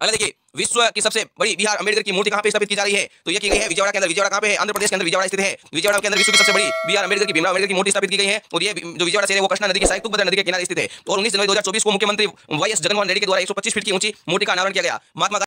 अगला देखिए, विश्व की सबसे बड़ी बिहार अंबेडकर की मूर्ति कहां पे स्थापित की जा रही है, तो ये की गई है विजयवाड़ा के अंदर। विजयवाड़ा कहां पे है? आंध्र प्रदेश के अंदर विजयवाड़ा स्थित है। विजयवाड़ा के अंदर विश्व की सबसे बड़ी बिहार अंबेडकर की भीमराव अंबेडकर की मूर्ति स्थापित की गई है और ये जो विजयवाड़ा से है वो कृष्णा नदी के साथ तुंगभद्रा नदी के किनारे स्थित है। और 19 जनवरी 2024 को मुख्यमंत्री YS जगनमोहन रेड्डी के द्वारा 125 फीट की ऊंची मूर्ति का अनावरण किया गया। महात्मा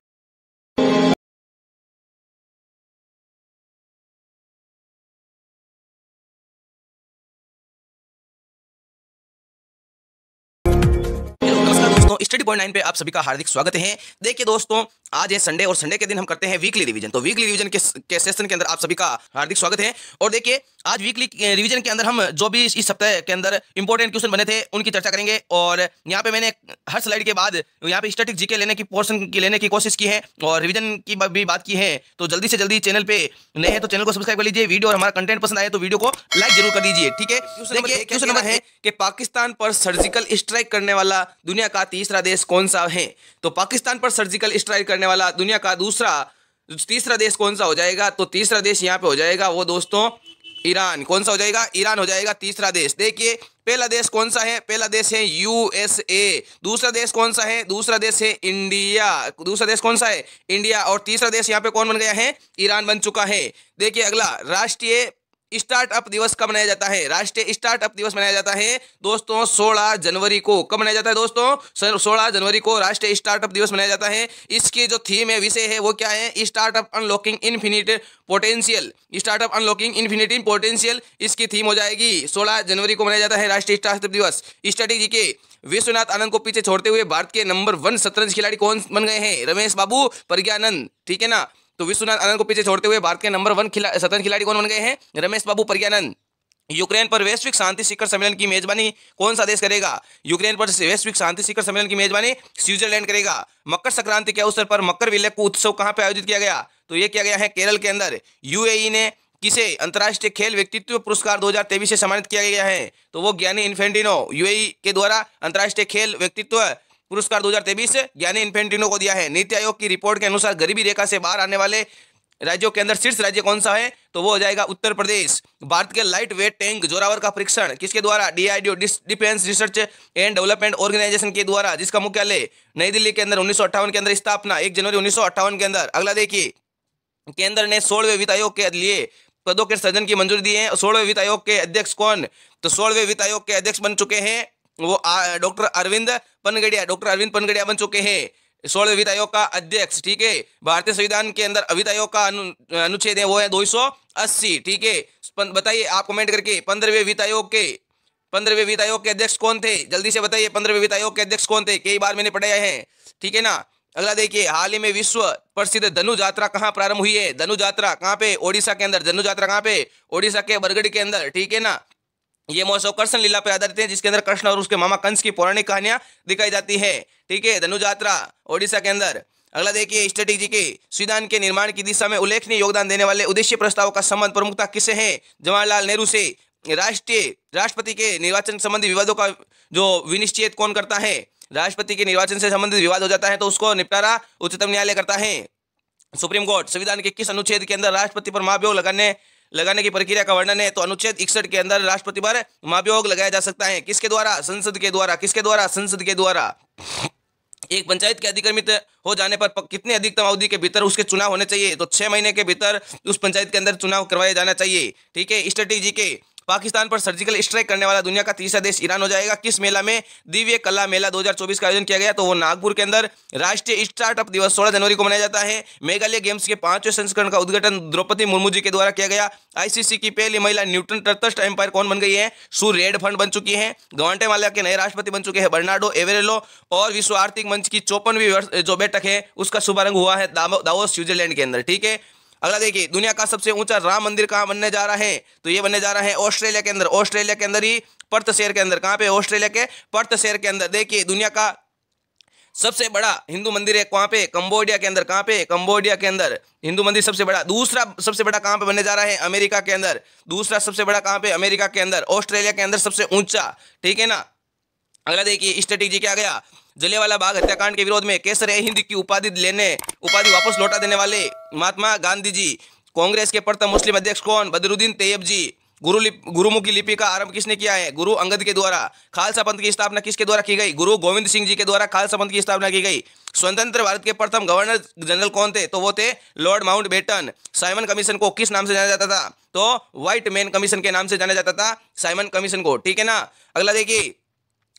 स्टडी पॉइंट 9 पे आप सभी का हार्दिक स्वागत है। देखिए दोस्तों, आज है संडे और संडे के दिन हम करते हैं वीकली रिवीजन। तो वीकली रिवीजन के सेशन के अंदर आप सभी का हार्दिक स्वागत है। और देखिए आज वीकली रिवीजन के अंदर हम जो भी इस सप्ताह के अंदर इंपॉर्टेंट क्वेश्चन बने थे उनकी चर्चा करेंगे। और यहाँ पे मैंने हर स्लाइड के बाद यहाँ पे स्टैटिक जीके लेने की पोर्शन की लेने की कोशिश की है और रिवीजन की भी बात की है। तो जल्दी से जल्दी चैनल पे नए हैं तो चैनल को सब्सक्राइब कर लीजिए। वीडियो और हमारा कंटेंट पसंद आए तो वीडियो को लाइक जरूर कर दीजिए, ठीक है। क्वेश्चन नंबर है कि पाकिस्तान पर सर्जिकल स्ट्राइक करने वाला दुनिया का तीसरा देश कौन सा है? तो पाकिस्तान पर सर्जिकल स्ट्राइक करने वाला दुनिया का तीसरा देश कौन सा हो जाएगा? तो तीसरा देश यहाँ पे हो जाएगा वो दोस्तों ईरान। कौन सा हो जाएगा? ईरान हो जाएगा तीसरा देश। देखिए पहला देश कौन सा है? पहला देश है USA। दूसरा देश कौन सा है? दूसरा देश है इंडिया। दूसरा देश कौन सा है? इंडिया। और तीसरा देश यहाँ पे कौन बन गया है? ईरान बन चुका है। देखिए अगला, राष्ट्रीय स्टार्टअप दिवस कब मनाया जाता है? राष्ट्रीय स्टार्टअप दिवस मनाया जाता है दोस्तों 16 जनवरी को। कब मनाया जाता है दोस्तों? 16 जनवरी को राष्ट्रीय स्टार्टअप दिवस मनाया जाता है। इसकी जो थीम है, विषय है वो क्या है? Startup unlocking infinite potential. Startup unlocking infinity potential इसकी थीम हो जाएगी। 16 जनवरी को मनाया जाता है राष्ट्रीय स्टार्टअप दिवस। स्टडी जीके, विश्वनाथ आनंद को पीछे छोड़ते हुए भारत के नंबर 1 शतरंज खिलाड़ी कौन बन गए हैं? रमेश बाबू प्रज्ञानंद, ठीक है ना। तो विश्वनाथ आनंद को पीछे छोड़ते हुए भारत के नंबर 1 शतरंज खिलाड़ी कौन बन गए हैं? रमेश बाबू प्रज्ञानंद। यूक्रेन पर वैश्विक शांति शिखर सम्मेलन की मेजबानी कौन सा देश करेगा? यूक्रेन पर वैश्विक शांति शिखर सम्मेलन की मेजबानी स्विट्जरलैंड करेगा। मकर संक्रांति के अवसर पर मकर विलय उत्सव कहां पर आयोजित किया गया? तो यह किया गया है केरल के अंदर। UAE ने किसे अंतर्राष्ट्रीय खेल व्यक्तित्व पुरस्कार 2023 से सम्मानित किया गया है? तो वो ज्ञानी इन्फेंटिनो। UAE के द्वारा अंतर्राष्ट्रीय खेल व्यक्तित्व पुरस्कार 2023 यानी इन्फेंटिनो को दिया है। नीति आयोग की रिपोर्ट के अनुसार गरीबी रेखा से बाहर आने वाले राज्यों के अंदर शीर्ष राज्य कौन सा है? तो वो हो जाएगा उत्तर प्रदेश। भारत के लाइट वेट टैंक जोरावर का परीक्षण किसके द्वारा? DIIDO defence research and development organisation के द्वारा, जिसका मुख्यालय नई दिल्ली के अंदर 1958 के अंदर स्थापना, 1 जनवरी 1958 के अंदर। अगला देखिए, केंद्र ने 16वें वित्त आयोग के लिए पदों के सृजन की मंजूरी दी है। 16वें वित्त आयोग के अध्यक्ष कौन? तो 16वें वित्त आयोग के अध्यक्ष बन चुके हैं वो डॉक्टर अरविंद पनगड़िया बन चुके हैं 16वें वित्त आयोग का अध्यक्ष, ठीक है। भारतीय संविधान के अंदर वित्त आयोग का अनुच्छेद है वो है 280, ठीक है। बताइए आप कमेंट करके 15वें वित्त आयोग के अध्यक्ष कौन थे? जल्दी से बताइए 15वें वित्त आयोग के अध्यक्ष कौन थे? कई बार मैंने पढ़ाया है, ठीक है ना। अगला देखिए, हाल ही में विश्व प्रसिद्ध धनु यात्रा कहाँ प्रारंभ हुई है? धनु यात्रा कहाँ पे? ओडिशा के अंदर। धनु यात्रा कहाँ पे? ओडिशा के बरगढ़ के अंदर, ठीक है ना। ये महोत्सव कृष्ण लीला पर आधारित है जिसके अंदर कृष्ण और उसके मामा कंस की पौराणिक कहानियां दिखाई जाती है, ठीक है। धनु यात्रा ओडिशा के अंदर। अगला देखिए, स्ट्रेटेजी के संविधान के निर्माण की दिशा में उल्लेखनीय योगदान देने वाले उद्देश्य प्रस्ताव का संबंध प्रमुखता किससे है? जवाहरलाल नेहरू से। राष्ट्रपति के निर्वाचन संबंधी विवादों का जो विनिश्चित कौन करता है? राष्ट्रपति के निर्वाचन से संबंधित विवाद हो जाता है तो उसको निपटारा उच्चतम न्यायालय करता है। सुप्रीम कोर्ट, संविधान के किस अनुच्छेद के अंदर राष्ट्रपति पर महाभियोग लगाने की प्रक्रिया का वर्णन है? तो अनुच्छेद 61 के अंदर राष्ट्रपति पर महाभियोग लगाया जा सकता है। किसके द्वारा? संसद के द्वारा। किसके द्वारा? संसद के द्वारा। एक पंचायत के अधिक्रमित हो जाने पर कितने अधिकतम अवधि के भीतर उसके चुनाव होने चाहिए? तो 6 महीने के भीतर उस पंचायत के अंदर चुनाव करवाया जाना चाहिए, ठीक है। स्ट्रेटेजी के पाकिस्तान पर सर्जिकल स्ट्राइक करने वाला दुनिया का तीसरा देश ईरान हो जाएगा। किस मेला में? दिव्य कला मेला 2024 का आयोजन किया गया तो वो नागपुर के अंदर। राष्ट्रीय स्टार्टअप दिवस 16 जनवरी को मनाया जाता है। मेघालय गेम्स के 5वें संस्करण का उद्घाटन द्रौपदी मुर्मू जी के द्वारा किया गया। ICC की पहली महिला न्यूटन तटस्थ एम्पायर कौन बन गई है? सू रेडफंड बन चुकी है। ग्वाटेमाला के नए राष्ट्रपति बन चुके हैं बर्नार्डो एवेरेलो। और विश्व आर्थिक मंच की 54वीं जो बैठक है उसका शुभारंभ हुआ है दावोस स्विट्जरलैंड के अंदर, ठीक है। अगला देखिए, दुनिया का सबसे ऊंचा राम मंदिर कहाँ बनने जा रहा है? तो ये बनने जा रहा है ऑस्ट्रेलिया के अंदर। ऑस्ट्रेलिया के अंदर ही पर्थ शहर के अंदर। कहाँ पे? ऑस्ट्रेलिया के पर्थ शहर के अंदर। देखिए, दुनिया का सबसे बड़ा हिंदू मंदिर है कहाँ पे? कंबोडिया के अंदर। कहाँ पे? कंबोडिया के अंदर हिंदू मंदिर सबसे बड़ा। दूसरा सबसे बड़ा कहाँ पे बनने जा रहा है? अमेरिका के अंदर। दूसरा सबसे बड़ा कहाँ पे? अमेरिका के अंदर। ऑस्ट्रेलिया के अंदर सबसे ऊंचा, ठीक है ना। अगला देखिए, स्ट्रेटेजी क्या गया? जलियांवाला बाग हत्याकांड के विरोध में कैसर हिंद की उपाधि वापस लौटा देने वाले महात्मा गांधी जी। कांग्रेस के प्रथम मुस्लिम अध्यक्ष कौन? बदरुद्दीन तैयब जी। गुरुमुखी लिपि का आरंभ किसने किया है? गुरु अंगद के द्वारा। खालसा पंथ की स्थापना किसके द्वारा की गई? गुरु गोविंद सिंह जी के द्वारा खालसा पंथ की स्थापना की गई। स्वतंत्र भारत के प्रथम गवर्नर जनरल कौन थे? तो वो थे Lord Mountbatten. Simon commission को किस नाम से जाना जाता था? तो व्हाइट मैन कमीशन के नाम से जाना जाता था साइमन कमीशन को, ठीक है ना। अगला देखिए,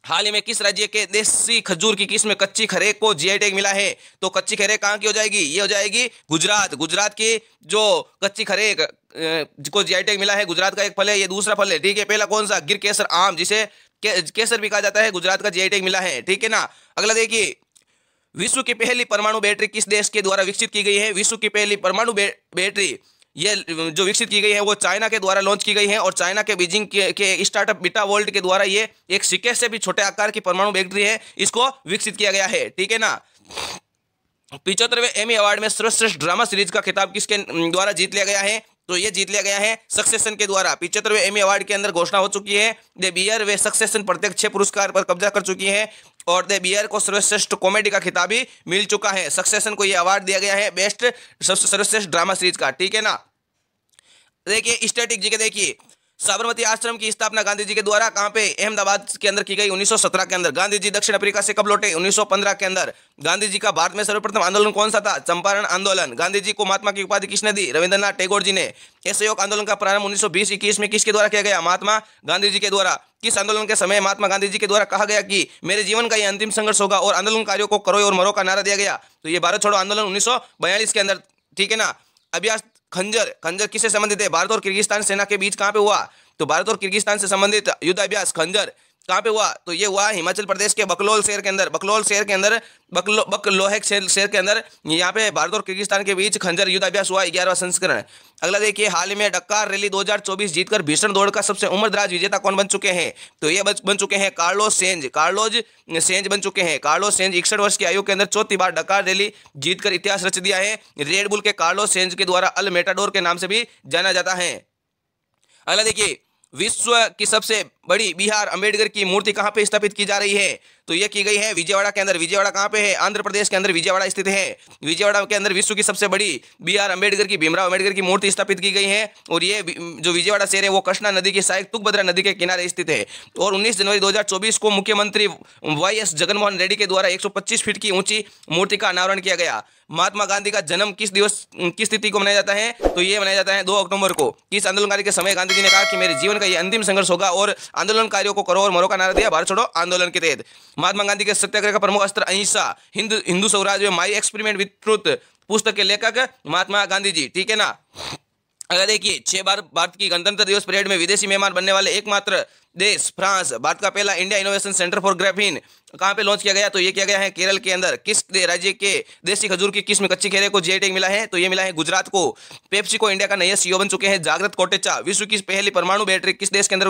हाल ही में किस राज्य के देसी खजूर की किस्म कच्ची खरे को जीआई टैग मिला है? तो कच्ची खरे कहाँ की हो जाएगी? ये हो जाएगी गुजरात। गुजरात की जो कच्ची खरे को जीआई टैग मिला है, गुजरात का एक फल है, ये दूसरा फल है, ठीक है। पहला कौन सा? गिर केसर आम, जिसे केसर भी कहा जाता है, गुजरात का जीआई टैग मिला है, ठीक है ना। अगला देखिए, विश्व की पहली परमाणु बैटरी किस देश के द्वारा विकसित की गई है? विश्व की पहली परमाणु बैटरी ये जो विकसित की गई है वो चाइना के द्वारा लॉन्च की गई है, और चाइना के बीजिंग के स्टार्टअप बीटा वोल्ट के द्वारा ये एक सिक्के से भी छोटे आकार की परमाणु बैटरी है, इसको विकसित किया गया है, ठीक है ना। 75वें एमी अवार्ड में सर्वश्रेष्ठ ड्रामा सीरीज का खिताब किसके द्वारा जीत लिया गया है? तो ये जीत लिया गया है सक्सेशन के द्वारा। 75वें एमी अवार्ड के अंदर घोषणा हो चुकी है, द बियर वे सक्सेशन प्रत्येक 6 पुरस्कार पर कब्जा कर चुकी है, और द बियर को सर्वश्रेष्ठ कॉमेडी का खिताब भी मिल चुका है। सक्सेशन को ये अवार्ड दिया गया है बेस्ट सर्वश्रेष्ठ ड्रामा सीरीज का, ठीक है ना। देखिए स्टैटिक जीके, देखिए साबरमती आश्रम की स्थापना गांधी जी के द्वारा कहां पे? अहमदाबाद के अंदर की गई 1917 के अंदर। गांधी जी दक्षिण अफ्रीका से कब लौटे? 1915 के अंदर। गांधी जी का भारत में सर्वप्रथम आंदोलन कौन सा था? चंपारण आंदोलन। गांधी जी को महात्मा की उपाधि किसने दी? रविंद्रनाथ टैगोर जी ने। असहयोग आंदोलन का प्रारंभ 1920-21 में किसके द्वारा किया गया? महात्मा गांधी जी के द्वारा। किस आंदोलन के समय महात्मा गांधी जी के द्वारा कहा गया कि मेरे जीवन का यह अंतिम संघर्ष होगा और आंदोलनकारियों को करो और मरो का नारा दिया गया? तो ये भारत छोड़ो आंदोलन 1942 के अंदर, ठीक है ना। अभ्यास खंजर, खंजर किससे संबंधित है? भारत और किर्गिस्तान सेना के बीच कहाँ पे हुआ? तो भारत और किर्गिस्तान से संबंधित युद्धाभ्यास खंजर कहाँ पे हुआ? तो ये हुआ हिमाचल प्रदेश के बकलोल शहर के अंदर। बकलोल शहर के अंदर, बकलोहक शहर के अंदर, यहाँ पे भारत और किर्गिस्तान के बीच खंजर युद्धाभ्यास हुआ, 11वां संस्करण। अगला देखिए, हाल ही में डकार रैली 2024 जीतकर भीषण दौड़ का सबसे उम्रदराज विजेता कौन बन चुके हैं? तो ये बन चुके हैं कार्लोस सेंज। कार्लोस सेंज बन चुके हैं। कार्लोस सेंज 61 वर्ष की आयु के अंदर चौथी बार डकार रैली जीतकर इतिहास रच दिया है। रेडबुल के कार्लोस सेंज के द्वारा अल मेटाडोर के नाम से भी जाना जाता है। अगला देखिए, विश्व की सबसे बड़ी बिहार अंबेडकर की मूर्ति कहाँ पे स्थापित की जा रही है? तो यह की गई है विजयवाड़ा के अंदर। विजयवाड़ा कहाँ पे है? आंध्र प्रदेश के अंदर विजयवाड़ा स्थित है। विजयवाड़ा के अंदर विश्व की सबसे बड़ी बीआर अंबेडकर की, भीमराव अंबेडकर की मूर्ति स्थापित की गई है, और ये जो विजयवाड़ा शहर है वो कृष्णा नदी की सहायक तुंगभद्रा नदी के किनारे स्थित है। और 19 जनवरी 2024 को मुख्यमंत्री YS जगनमोहन रेड्डी के द्वारा 125 फीट की ऊंची मूर्ति का अनावरण किया गया। महात्मा गांधी का जन्म किस दिवस, किस तिथि को मनाया जाता है? तो ये मनाया जाता है 2 अक्टूबर को। किस आंदोलनकारी के समय गांधी जी ने कहा कि मेरे जीवन का ये अंतिम संघर्ष होगा और आंदोलनकारियों को करो और मरो का नारा दिया? भारत छोड़ो आंदोलन के तहत। महात्मा गांधी के सत्याग्रह का प्रमुख अस्त्र अहिंसा। हिंदू स्वराज में माई एक्सपेरिमेंट विद ट्रुथ पुस्तक के लेखक महात्मा गांधी जी, ठीक है ना। अगर देखिए, 6 बार भारत की गणतंत्र दिवस परेड में विदेशी मेहमान बनने वाले एकमात्र देश फ्रांस। भारत का पहला India innovation centre for graphene कहाँ पे लॉन्च किया गया? तो ये किया गया है केरल के अंदर। किस राज्य के देसी खजूर की किस्म कच्ची खरे को जीआई टैग मिला है? तो ये मिला है गुजरात को। पेप्सी को इंडिया का नया सीईओ बन चुके हैं जागृत कोटेचा। विश्व की पहली परमाणु बैटरी किस देश के अंदर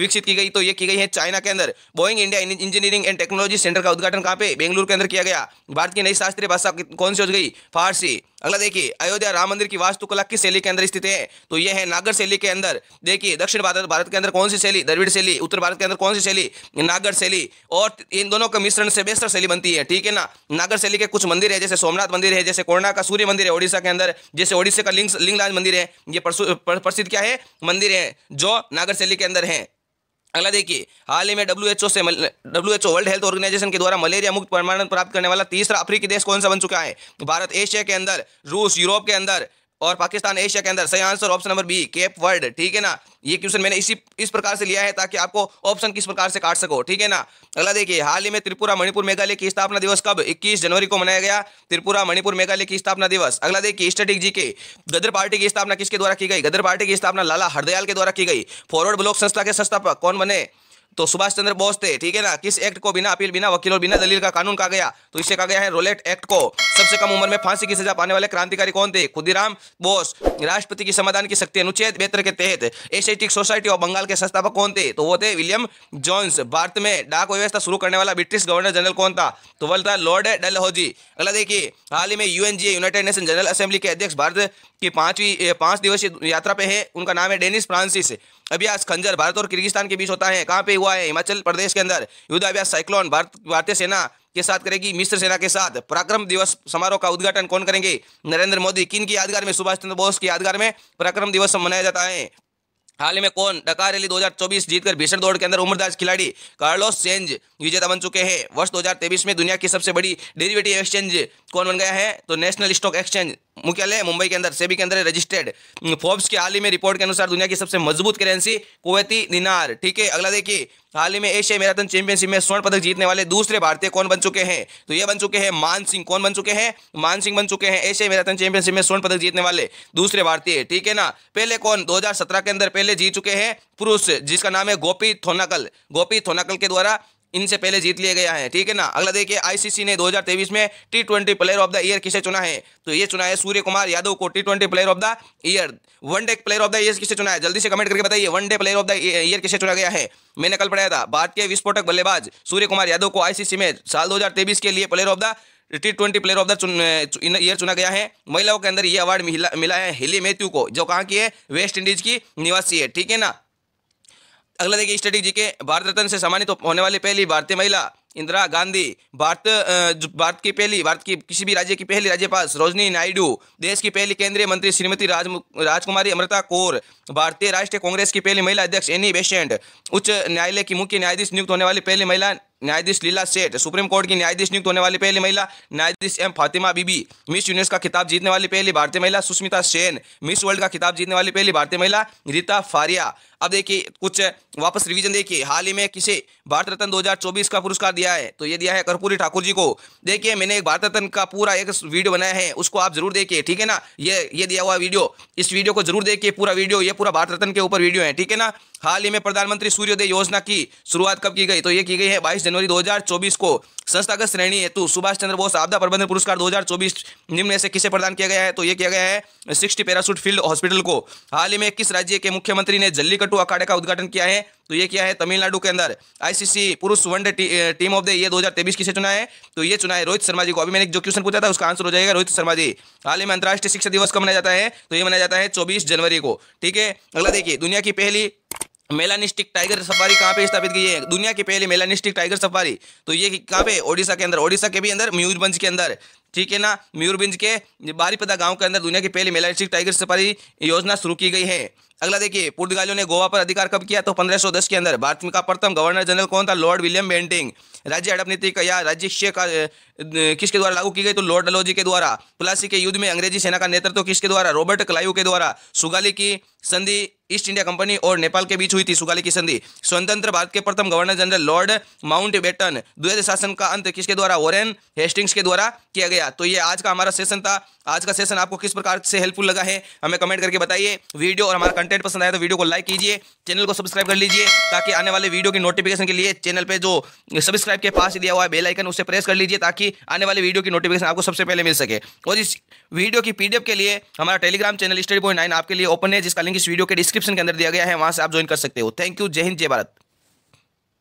विकसित की गई? तो ये की गई है चाइना के अंदर। Boeing India engineering and technology centre का उद्घाटन कहाँ पे? बेंगलुरु के अंदर किया गया। भारत की नई शास्त्रीय भाषा कौन सी हो गई? फारसी। अगला देखिए, अयोध्या राम मंदिर की वास्तुकला किस शैली के अंदर स्थित है? तो यह है नागर शैली के अंदर। देखिए, दक्षिण भारत के अंदर कौन सी शैली? द्रविड़ शैली। उत्तर भारत के अंदर कौन सी शैली? नागर शैली। और इन दोनों के मिश्रण से बेहतर शैली बनती है, ठीक है ना। नागर शैली के कुछ मंदिर है, जैसे सोमनाथ मंदिर है, जैसे कोणार्क का सूर्य मंदिर है ओडिशा के अंदर, जैसे ओडिशा का लिंगराज मंदिर है। ये प्रसिद्ध क्या है? मंदिर है जो नागर शैली के अंदर है। अगला देखिए, हाल ही में WHO वर्ल्ड हेल्थ ऑर्गेनाइजेशन के द्वारा मलेरिया मुक्त प्रमाणन प्राप्त करने वाला तीसरा अफ्रीकी देश कौन सा बन चुका है? भारत एशिया के अंदर, रूस यूरोप के अंदर और पाकिस्तान एशिया के अंदर। सही answer option number B Cape world, ठीक है ना। ये क्वेश्चन मैंने इस प्रकार से लिया है ताकि आपको ऑप्शन किस प्रकार से काट सको, ठीक है ना। अगला देखिए, हाल ही में त्रिपुरा मणिपुर मेघालय की स्थापना दिवस कब? 21 जनवरी को मनाया गया त्रिपुरा मणिपुर मेघालय की स्थापना दिवस। अगला देखिए, स्टैटिक जीके, गदर पार्टी की स्थापना किसके द्वारा की गई? गदर पार्टी की स्थापना लाला हरदयाल के द्वारा की गई। फॉरवर्ड ब्लॉक संस्था के संस्थापक कौन बने? तो सुभाष चंद्र बोस थे, ठीक है ना। किस एक्ट को बिना अपील, बिना वकील और बिना दलील का कानून कहा गया? तो इसे कहा गया है रोलेट एक्ट को। सबसे कम उम्र में फांसी की सजा पाने वाले क्रांतिकारी कौन थे? खुदीराम बोस। राष्ट्रपति की संविधान की शक्ति अनुच्छेद 72 के तहत एशियाटिक सोसाइटी ऑफ बंगाल के संस्थापक कौन थे? तो वो थे विलियम जोन्स। भारत में डाक व्यवस्था शुरू करने वाला ब्रिटिश गवर्नर जनरल कौन था? तो वह था लॉर्ड डलहौजी। अगला देखिए, हाल ही में UNGA United Nation General Assembly के अध्यक्ष भारत की 5 दिवसीय यात्रा पे है, उनका नाम है डेनिस फ्रांसिस। अभ्यास खंजर भारत और किर्गिस्तान के बीच होता है, कहाँ पे हुआ है? हिमाचल प्रदेश के अंदर। युद्धाभ्यास साइक्लोन भारतीय सेना के साथ करेगी मिस्र सेना के साथ। पराक्रम दिवस समारोह का उद्घाटन कौन करेंगे? नरेंद्र मोदी। किन की यादगार में? सुभाष चंद्र बोस की यादगार में पराक्रम दिवस मनाया जाता है। हाल ही में कौन डकार रैली 2024 जीतकर भीषण दौड़ के अंदर उम्रदार खिलाड़ी कार्लोस सेंज विजेता बन चुके हैं। वर्ष 2023 में दुनिया की सबसे बड़ी डेरिवेटिव एक्सचेंज कौन बन गया है तो नेशनल स्टॉक एक्सचेंज, मुख्यालय मुंबई के अंदर, सेबी के अंदर रजिस्टर्ड। फोर्ब्स के हाल ही में रिपोर्ट के अनुसार दुनिया की सबसे मजबूत करेंसी कुवैती दिनार। ठीक है, अगला देखिए, हाल ही में एशिया मैराथन चैंपियनशिप में स्वर्ण पदक जीतने वाले दूसरे भारतीय कौन बन चुके हैं तो ये बन चुके हैं मान सिंह। कौन बन चुके हैं? मान सिंह बन चुके हैं एशिया मैराथन चैंपियनशिप में स्वर्ण पदक जीतने वाले दूसरे भारतीय। ठीक है ना, पहले कौन 2017 के अंदर पहले जीत चुके हैं पुरुष, जिसका नाम है गोपी थोनाकल के द्वारा इनसे पहले जीत लिया गया है। ठीक है ना, अगला देखिए, आईसीसी ने 2023 में T20 player of the year किसे चुना है तो ये चुना है सूर्य कुमार यादव को T20 player of the year. One day player of the year किसे चुना है, जल्दी से कमेंट करके बताइए one day player of the year किसे चुना गया है। मैंने कल पढ़ाया था, भारतीय विस्फोटक बल्लेबाज सूर्य कुमार यादव को आईसीसी में साल 2023 के लिए player of the T20 player of the year चुना गया है। महिलाओं के अंदर यह अवार्ड मिला है हेली मैथ्यू को, जो कहाँ की है, वेस्ट इंडीज की निवासी है। ठीक है ना, अगला देखिए, स्टडी जी के भारत रत्न से सम्मानित तो होने वाली पहली भारतीय महिला इंदिरा गांधी। भारत की किसी भी राज्य की पहली राज्यपाल सरोजनी नायडू। देश की पहली केंद्रीय मंत्री श्रीमती राजकुमारी अमृता कौर। भारतीय राष्ट्रीय कांग्रेस की पहली महिला अध्यक्ष एनी बेसेंट। उच्च न्यायालय की मुख्य न्यायाधीश नियुक्त होने वाली पहली महिला न्यायाधीश लीला सेठ। सुप्रीम कोर्ट की न्यायाधीश नियुक्त होने वाली पहली महिला न्यायाधीश एम फातिमा बीबी। मिस यूनिवर्स का खिताब जीतने वाली पहली भारतीय महिला सुष्मिता सेन। मिस वर्ल्ड का खिताब जीतने वाली पहली भारतीय महिला रीता फारिया। अब देखिए कुछ वापस रिवीजन देखिए, हाल ही में किसे भारत रत्न 2024 का पुरस्कार दिया है तो ये दिया है कर्पूरी ठाकुर जी को। देखिए मैंने एक भारत रत्न का पूरा एक वीडियो बनाया है, उसको आप जरूर देखिए। ठीक है ना, ये दिया हुआ वीडियो, इस वीडियो को जरूर देखिए, पूरा वीडियो, ये पूरा भारत रत्न के ऊपर वीडियो है। ठीक है ना, हाल ही में प्रधानमंत्री सूर्योदय योजना की शुरुआत कब की गई तो ये की गई है 22 जनवरी 2024 को। संस्थागत श्रेणी हेतु सुभाष चंद्र बोस आपदा प्रबंधन पुरस्कार 2024 निम्न में से किसे प्रदान किया गया है तो यह किया गया है 60 पैराशूट फील्ड हॉस्पिटल को। हाल ही में किस राज्य के मुख्यमंत्री ने जल्लीकट्टू अखाड़े का उद्घाटन किया है तो यह किया है तमिलनाडु के अंदर। आईसीसी पुरुष one day team of the year 2023 किसे चुना है तो यह चुना है रोहित शर्मा जी को। अभी मैंने जो क्वेश्चन पूछा था उसका आंसर हो जाएगा रोहित शर्मा जी। हाल ही में अंतर्राष्ट्रीय शिक्षा दिवस कब मनाया जाता है तो यह मनाया जाता है 24 जनवरी को। ठीक है, अगला देखिए, दुनिया की पहली मेलानिस्टिक टाइगर सफारी कहाँ पे स्थापित की है, दुनिया की पहली मेलानिस्टिक टाइगर सफारी तो ये कहाँ पे, ओडिशा के अंदर, ओडिशा के भी अंदर मयूरभंज के अंदर। ठीक है ना, मयूरभंज के बारीपदा गांव के अंदर दुनिया की पहली मेलानिस्टिक टाइगर सफारी योजना शुरू की गई है। अगला देखिए, पुर्तगालियों ने गोवा पर अधिकार कब किया तो 1510 के अंदर। भारत का प्रथम गवर्नर जनरल कौन था, लॉर्ड विलियम बेंटिंग। राज्य हड़प नीति का या राज्य का किसके द्वारा लागू की गई तो लॉर्ड डलहौजी के द्वारा। प्लासी के युद्ध में अंग्रेजी सेना का नेतृत्व तो किसके द्वारा, रॉबर्ट क्लाइव के द्वारा। सुगाली की संधि ईस्ट इंडिया कंपनी और नेपाल के बीच हुई थी, सुगाली की संधि। स्वतंत्र भारत के प्रथम governor general Lord Mountbatten. द्वैध शासन का अंत किसके द्वारा, वॉरेन हेस्टिंग्स के द्वारा किया गया। तो ये आज का हमारा सेशन था। आज का सेशन आपको किस प्रकार से हेल्पफुल लगा है हमें कमेंट करके बताइए। वीडियो और हमारा कंटेंट पसंद आया तो वीडियो को लाइक कीजिए, चैनल को सब्सक्राइब कर लीजिए, ताकि आने वाले वीडियो की नोटिफिकेशन के लिए चैनल पे जो सब्सक्राइब के पास दिया हुआ है बेल आइकन उसे प्रेस कर लीजिए, ताकि आने वाले वीडियो की नोटिफिकेशन आपको सबसे पहले मिल सके। और इस वीडियो की पीडीएफ के लिए हमारा टेलीग्राम चैनल स्टडी पॉइंट 9 आपके लिए ओपन है, जिसका लिंक इस वीडियो के डिस्क्रिप्शन के अंदर दिया गया है, वहां से आप ज्वाइन कर सकते हो। थैंक यू, जय हिंद, जय भारत।